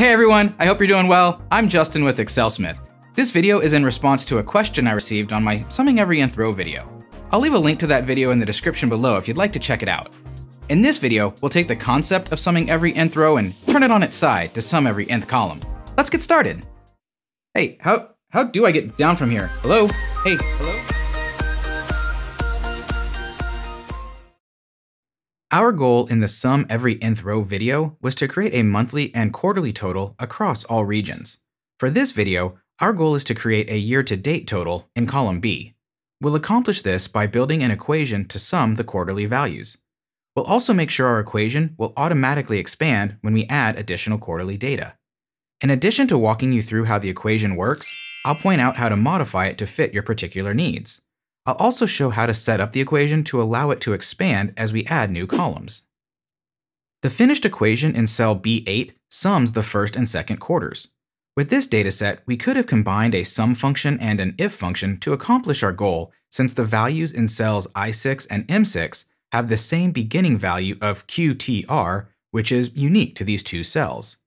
Hey everyone, I hope you're doing well. I'm Justin with ExcelSmith. This video is in response to a question I received on my summing every nth row video. I'll leave a link to that video in the description below if you'd like to check it out. In this video, we'll take the concept of summing every nth row and turn it on its side to sum every nth column. Let's get started. Hey, how do I get down from here? Hello? Hey, hello? Our goal in the sum every nth row video was to create a monthly and quarterly total across all regions. For this video, our goal is to create a year-to-date total in column B. We'll accomplish this by building an equation to sum the quarterly values. We'll also make sure our equation will automatically expand when we add additional quarterly data. In addition to walking you through how the equation works, I'll point out how to modify it to fit your particular needs. I'll also show how to set up the equation to allow it to expand as we add new columns. The finished equation in cell B8 sums the first and second quarters. With this dataset, we could have combined a sum function and an if function to accomplish our goal, since the values in cells I6 and M6 have the same beginning value of QTR, which is unique to these two cells.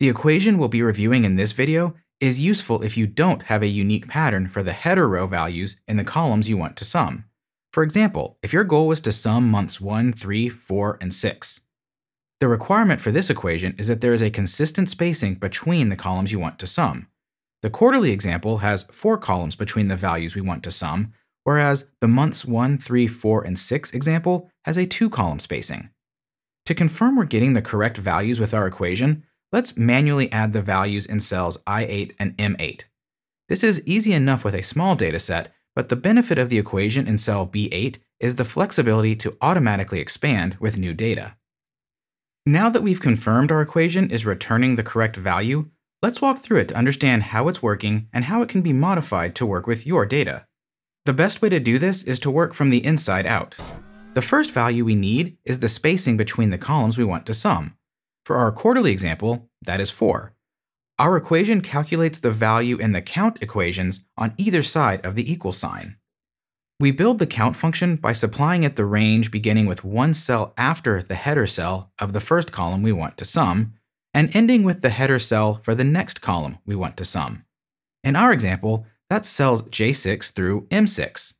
The equation we'll be reviewing in this video is useful if you don't have a unique pattern for the header row values in the columns you want to sum. For example, if your goal was to sum months 1, 3, 4, and 6. The requirement for this equation is that there is a consistent spacing between the columns you want to sum. The quarterly example has 4 columns between the values we want to sum, whereas the months 1, 3, 4, and 6 example has a 2-column spacing. To confirm we're getting the correct values with our equation, let's manually add the values in cells I8 and M8. This is easy enough with a small dataset, but the benefit of the equation in cell B8 is the flexibility to automatically expand with new data. Now that we've confirmed our equation is returning the correct value, let's walk through it to understand how it's working and how it can be modified to work with your data. The best way to do this is to work from the inside out. The first value we need is the spacing between the columns we want to sum. For our quarterly example, that is 4. Our equation calculates the value in the count equations on either side of the equal sign. We build the count function by supplying it the range beginning with one cell after the header cell of the first column we want to sum, and ending with the header cell for the next column we want to sum. In our example, that's cells J6 through M6.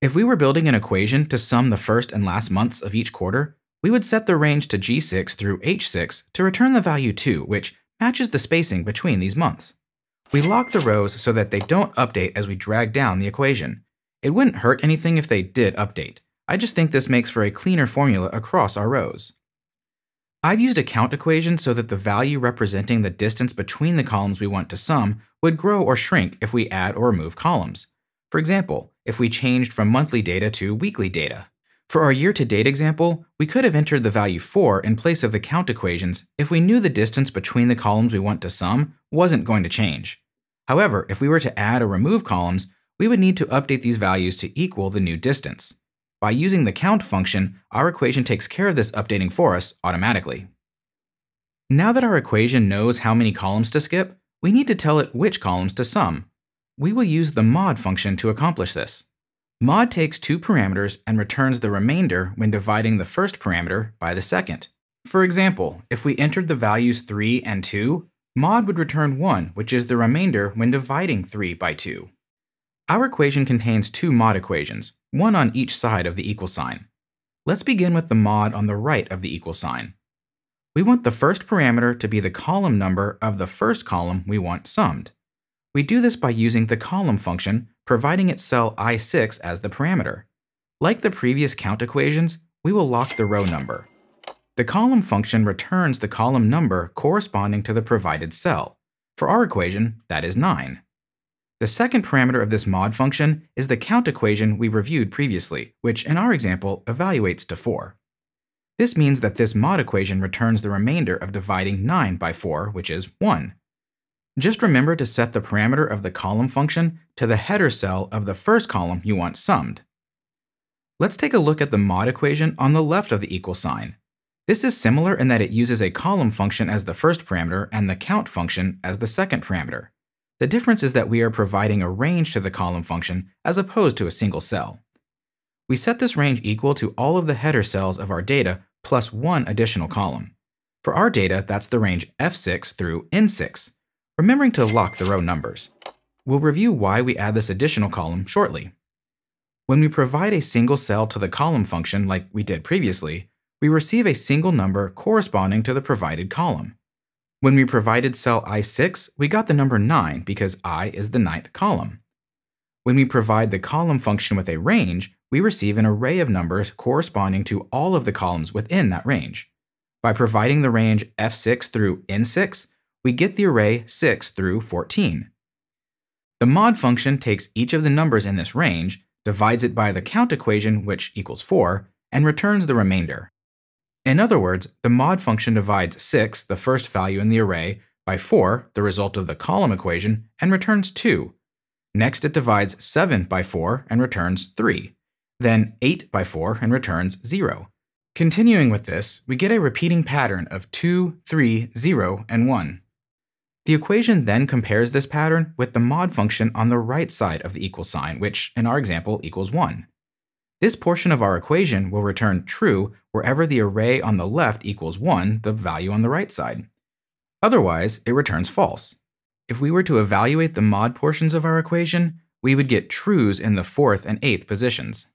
If we were building an equation to sum the first and last months of each quarter, we would set the range to G6 through H6 to return the value 2, which matches the spacing between these months. We lock the rows so that they don't update as we drag down the equation. It wouldn't hurt anything if they did update. I just think this makes for a cleaner formula across our rows. I've used a count equation so that the value representing the distance between the columns we want to sum would grow or shrink if we add or remove columns. For example, if we changed from monthly data to weekly data. For our year-to-date example, we could have entered the value 4 in place of the count equations if we knew the distance between the columns we want to sum wasn't going to change. However, if we were to add or remove columns, we would need to update these values to equal the new distance. By using the count function, our equation takes care of this updating for us automatically. Now that our equation knows how many columns to skip, we need to tell it which columns to sum. We will use the mod function to accomplish this. Mod takes two parameters and returns the remainder when dividing the first parameter by the second. For example, if we entered the values 3 and 2, mod would return 1, which is the remainder when dividing 3 by 2. Our equation contains two mod equations, one on each side of the equal sign. Let's begin with the mod on the right of the equal sign. We want the first parameter to be the column number of the first column we want summed. We do this by using the column function, providing it cell I6 as the parameter. Like the previous count equations, we will lock the row number. The column function returns the column number corresponding to the provided cell. For our equation, that is 9. The second parameter of this mod function is the count equation we reviewed previously, which in our example evaluates to 4. This means that this mod equation returns the remainder of dividing 9 by 4, which is 1. Just remember to set the parameter of the column function to the header cell of the first column you want summed. Let's take a look at the mod equation on the left of the equal sign. This is similar in that it uses a column function as the first parameter and the count function as the second parameter. The difference is that we are providing a range to the column function as opposed to a single cell. We set this range equal to all of the header cells of our data plus one additional column. For our data, that's the range F6 through N6, remembering to lock the row numbers. We'll review why we add this additional column shortly. When we provide a single cell to the column function like we did previously, we receive a single number corresponding to the provided column. When we provided cell I6, we got the number 9 because I is the 9th column. When we provide the column function with a range, we receive an array of numbers corresponding to all of the columns within that range. By providing the range F6 through N6, we get the array 6 through 14. The mod function takes each of the numbers in this range, divides it by the count equation, which equals 4, and returns the remainder. In other words, the mod function divides 6, the first value in the array, by 4, the result of the column equation, and returns 2. Next, it divides 7 by 4 and returns 3, then 8 by 4 and returns 0. Continuing with this, we get a repeating pattern of 2, 3, 0, and 1. The equation then compares this pattern with the mod function on the right side of the equal sign, which in our example equals 1. This portion of our equation will return true wherever the array on the left equals 1, the value on the right side. Otherwise, it returns false. If we were to evaluate the mod portions of our equation, we would get trues in the 4th and 8th positions.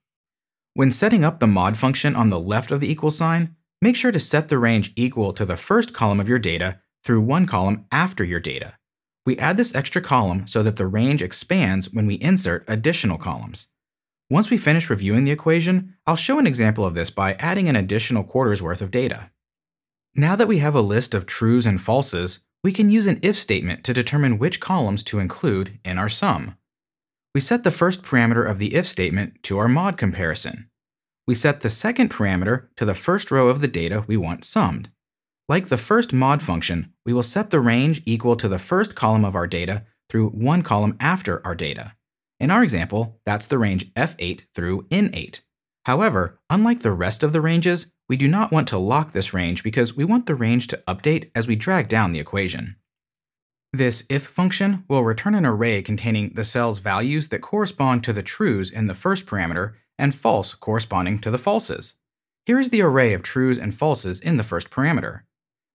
When setting up the mod function on the left of the equal sign, make sure to set the range equal to the first column of your data through one column after your data. We add this extra column so that the range expands when we insert additional columns. Once we finish reviewing the equation, I'll show an example of this by adding an additional quarter's worth of data. Now that we have a list of trues and falses, we can use an if statement to determine which columns to include in our sum. We set the first parameter of the if statement to our mod comparison. We set the second parameter to the first row of the data we want summed. Like the first mod function, we will set the range equal to the first column of our data through one column after our data. In our example, that's the range F8 through N8. However, unlike the rest of the ranges, we do not want to lock this range because we want the range to update as we drag down the equation. This if function will return an array containing the cell's values that correspond to the trues in the first parameter and false corresponding to the falses. Here is the array of trues and falses in the first parameter.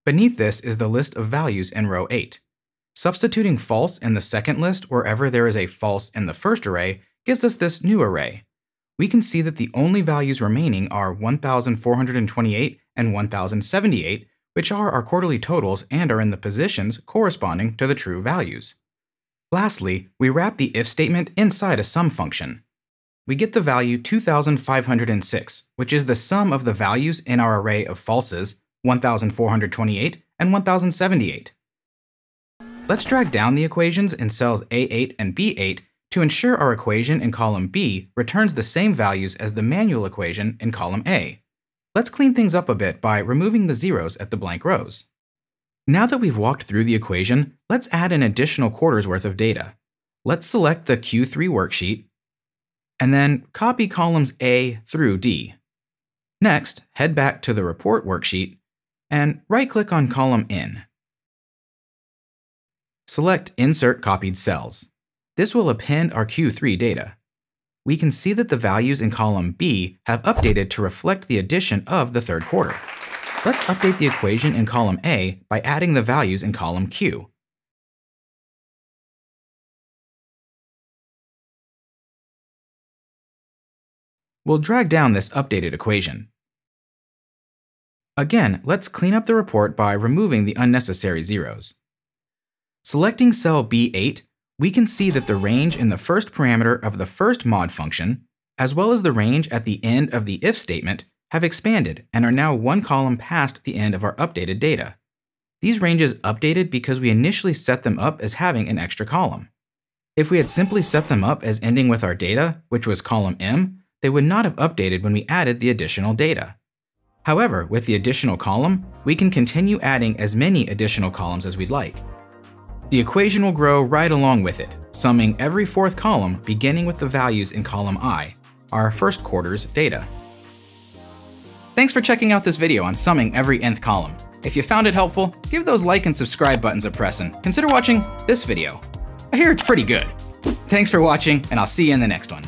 Beneath this is the list of values in row 8. Substituting false in the second list wherever there is a false in the first array gives us this new array. We can see that the only values remaining are 1,428 and 1,078, which are our quarterly totals and are in the positions corresponding to the true values. Lastly, we wrap the if statement inside a sum function. We get the value 2,506, which is the sum of the values in our array of falses, 1,428 and 1,078. Let's drag down the equations in cells A8 and B8 to ensure our equation in column B returns the same values as the manual equation in column A. Let's clean things up a bit by removing the zeros at the blank rows. Now that we've walked through the equation, let's add an additional quarter's worth of data. Let's select the Q3 worksheet, and then copy columns A through D. Next, head back to the report worksheet, and right-click on column N. Select Insert Copied Cells. This will append our Q3 data. We can see that the values in column B have updated to reflect the addition of the third quarter. Let's update the equation in column A by adding the values in column Q. We'll drag down this updated equation. Again, let's clean up the report by removing the unnecessary zeros. Selecting cell B8, we can see that the range in the first parameter of the first mod function, as well as the range at the end of the if statement, have expanded and are now one column past the end of our updated data. These ranges updated because we initially set them up as having an extra column. If we had simply set them up as ending with our data, which was column M, they would not have updated when we added the additional data. However, with the additional column, we can continue adding as many additional columns as we'd like. The equation will grow right along with it, summing every fourth column beginning with the values in column I, our first quarter's data. Thanks for checking out this video on summing every nth column. If you found it helpful, give those like and subscribe buttons a press and consider watching this video. I hear it's pretty good. Thanks for watching, and I'll see you in the next one.